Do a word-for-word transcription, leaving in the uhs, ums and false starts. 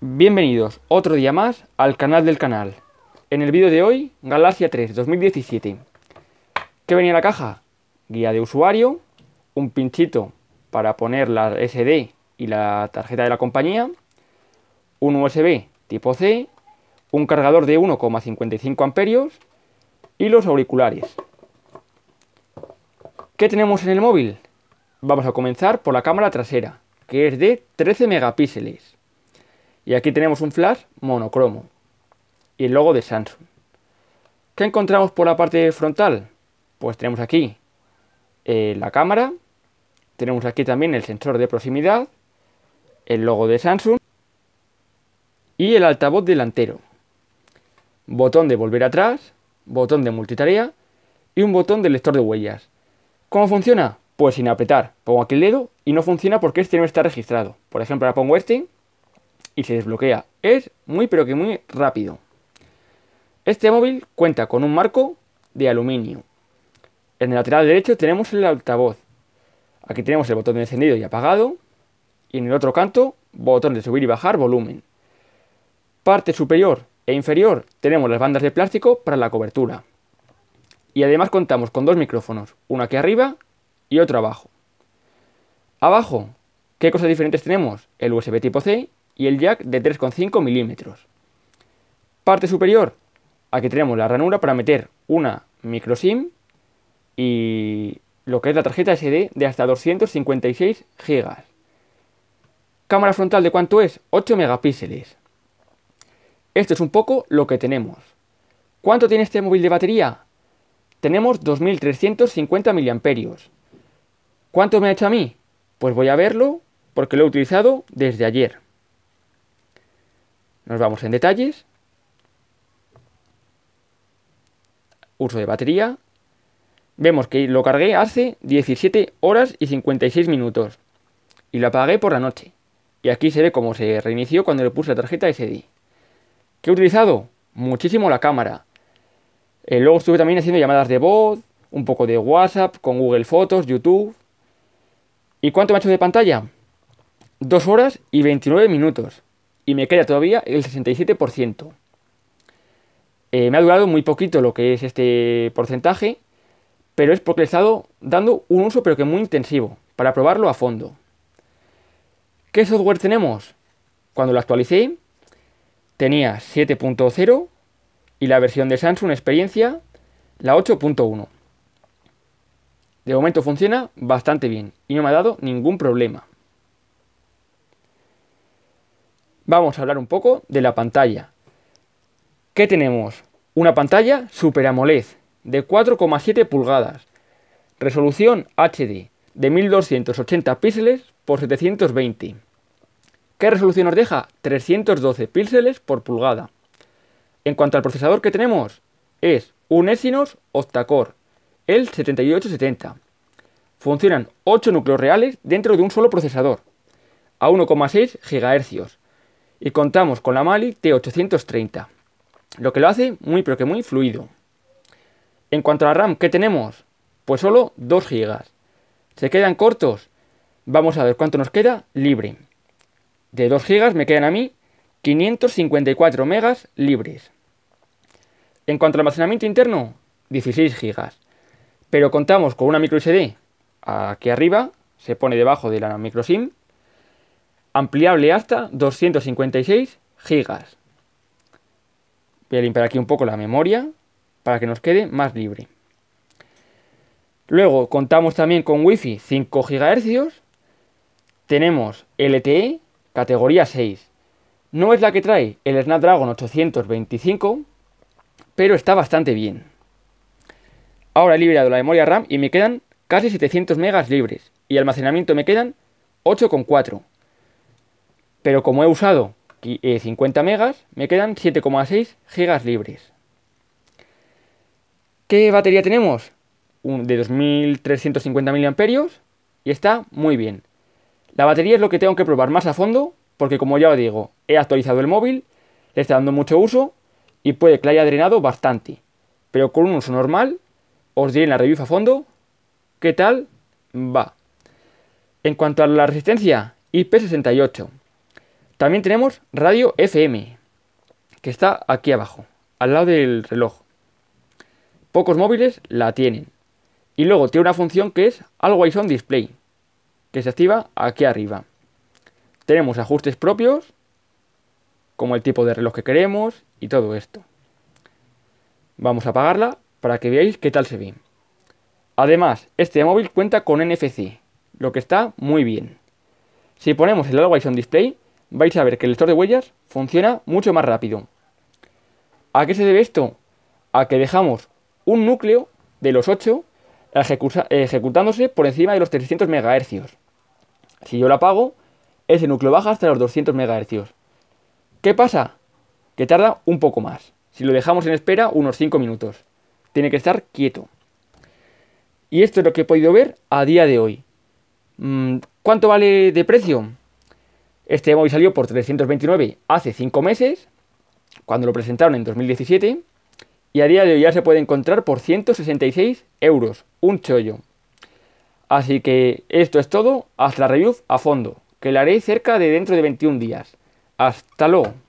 Bienvenidos otro día más al canal del canal. En el vídeo de hoy, Galaxy A tres dos mil diecisiete. ¿Qué venía en la caja? Guía de usuario, un pinchito para poner la ese de y la tarjeta de la compañía, un U S B tipo C, un cargador de uno coma cincuenta y cinco amperios y los auriculares. ¿Qué tenemos en el móvil? Vamos a comenzar por la cámara trasera, que es de trece megapíxeles. Y aquí tenemos un flash monocromo y el logo de Samsung. ¿Qué encontramos por la parte frontal? Pues tenemos aquí eh, la cámara, tenemos aquí también el sensor de proximidad, el logo de Samsung y el altavoz delantero. Botón de volver atrás, botón de multitarea y un botón de lector de huellas. ¿Cómo funciona? Pues sin apretar. Pongo aquí el dedo y no funciona porque este no está registrado. Por ejemplo, ahora pongo este y se desbloquea. Es muy pero que muy rápido. Este móvil cuenta con un marco de aluminio. En el lateral derecho tenemos el altavoz. Aquí tenemos el botón de encendido y apagado. Y en el otro canto, botón de subir y bajar volumen. Parte superior e inferior tenemos las bandas de plástico para la cobertura. Y además contamos con dos micrófonos. Uno aquí arriba y otro abajo. Abajo, ¿qué cosas diferentes tenemos? El U S B tipo C y el jack de tres coma cinco milímetros. Parte superior, aquí tenemos la ranura para meter una microSIM y lo que es la tarjeta ese de de hasta doscientos cincuenta y seis gigas. Cámara frontal, ¿de cuánto es? ocho megapíxeles. Esto es un poco lo que tenemos. ¿Cuánto tiene este móvil de batería? Tenemos dos mil trescientos cincuenta miliamperios hora. ¿Cuánto me ha hecho a mí? Pues voy a verlo porque lo he utilizado desde ayer. Nos vamos en detalles. Uso de batería. Vemos que lo cargué hace diecisiete horas y cincuenta y seis minutos. Y lo apagué por la noche. Y aquí se ve cómo se reinició cuando le puse la tarjeta ese de. ¿Qué he utilizado? Muchísimo la cámara. Eh, luego estuve también haciendo llamadas de voz, un poco de WhatsApp, con Google Fotos, YouTube. ¿Y cuánto me ha hecho de pantalla? dos horas y veintinueve minutos. Y me queda todavía el sesenta y siete por ciento. Eh, me ha durado muy poquito lo que es este porcentaje, pero es porque he estado dando un uso pero que muy intensivo, para probarlo a fondo. ¿Qué software tenemos? Cuando lo actualicé, tenía siete punto cero y la versión de Samsung Experience, la ocho punto uno. De momento funciona bastante bien y no me ha dado ningún problema. Vamos a hablar un poco de la pantalla. ¿Qué tenemos? Una pantalla Super AMOLED de cuatro coma siete pulgadas, resolución H D de mil doscientos ochenta píxeles por setecientos veinte. ¿Qué resolución nos deja? trescientos doce píxeles por pulgada. En cuanto al procesador que tenemos, es un Exynos Octa-Core, el setenta y ocho setenta. Funcionan ocho núcleos reales dentro de un solo procesador, a uno coma seis gigahercios. Y contamos con la Mali T ochocientos treinta, lo que lo hace muy pero que muy fluido. En cuanto a la RAM, ¿qué tenemos? Pues solo dos gigas. ¿Se quedan cortos? Vamos a ver cuánto nos queda libre. De dos gigas me quedan a mí quinientos cincuenta y cuatro megas libres. En cuanto al almacenamiento interno, dieciséis gigas. Pero contamos con una microSD aquí arriba, se pone debajo de la microSIM, ampliable hasta doscientos cincuenta y seis gigas. Voy a limpiar aquí un poco la memoria para que nos quede más libre. Luego contamos también con Wi-Fi cinco gigahercios. Tenemos L T E categoría seis. No es la que trae el Snapdragon ochocientos veinticinco, pero está bastante bien. Ahora he liberado la memoria RAM y me quedan casi setecientos megas libres. Y almacenamiento me quedan ocho coma cuatro. Pero como he usado cincuenta megas, me quedan siete coma seis gigas libres. ¿Qué batería tenemos? Un de dos mil trescientos cincuenta miliamperios hora y está muy bien. La batería es lo que tengo que probar más a fondo, porque como ya os digo, he actualizado el móvil, le está dando mucho uso y puede que le haya drenado bastante. Pero con un uso normal, os diré en la review a fondo qué tal va. En cuanto a la resistencia, I P sesenta y ocho. También tenemos radio F M, que está aquí abajo, al lado del reloj. Pocos móviles la tienen. Y luego tiene una función que es Always On Display, que se activa aquí arriba. Tenemos ajustes propios, como el tipo de reloj que queremos y todo esto. Vamos a apagarla para que veáis qué tal se ve. Además, este móvil cuenta con N F C, lo que está muy bien. Si ponemos el Always On Display, vais a ver que el lector de huellas funciona mucho más rápido. ¿A qué se debe esto? A que dejamos un núcleo de los ocho ejecutándose por encima de los trescientos megahercios. Si yo lo apago, ese núcleo baja hasta los doscientos megahercios. ¿Qué pasa? Que tarda un poco más. Si lo dejamos en espera, unos cinco minutos. Tiene que estar quieto. Y esto es lo que he podido ver a día de hoy. ¿Cuánto vale de precio? Este móvil salió por trescientos veintinueve hace cinco meses, cuando lo presentaron en dos mil diecisiete, y a día de hoy ya se puede encontrar por ciento sesenta y seis euros, un chollo. Así que esto es todo, hasta la review a fondo, que la haré cerca de dentro de veintiún días. Hasta luego.